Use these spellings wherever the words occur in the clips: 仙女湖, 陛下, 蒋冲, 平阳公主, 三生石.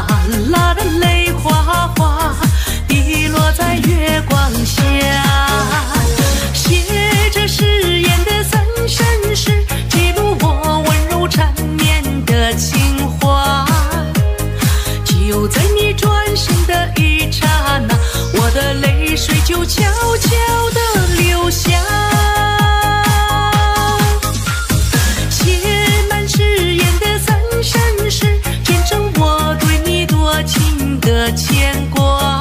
啦啦的泪哗哗滴落在月光下，写着誓言的三生石记录我温柔缠绵的情话。就在你转身的一刹那，我的泪水就悄悄地流下，的牵挂，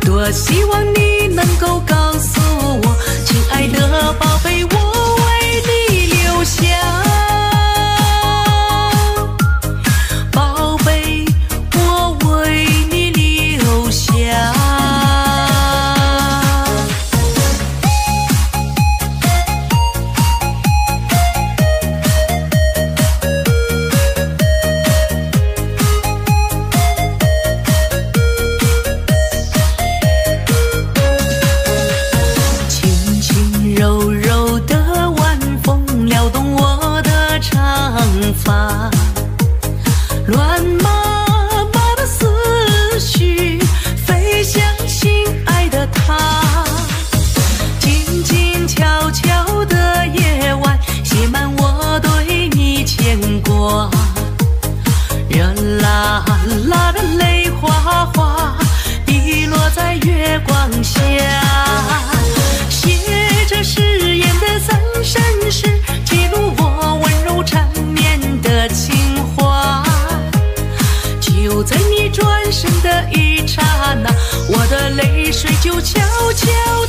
多希望你能够告诉我，亲爱的宝贝，我为你留下，宝贝，我为你留下。乱麻麻的思绪飞向心爱的他，静静悄悄的夜晚写满我对你牵挂，热辣辣的泪哗哗滴落在月光下，写着誓言的三生石记录我温柔缠绵的情话。就在你转身的一刹那，我的泪水就悄悄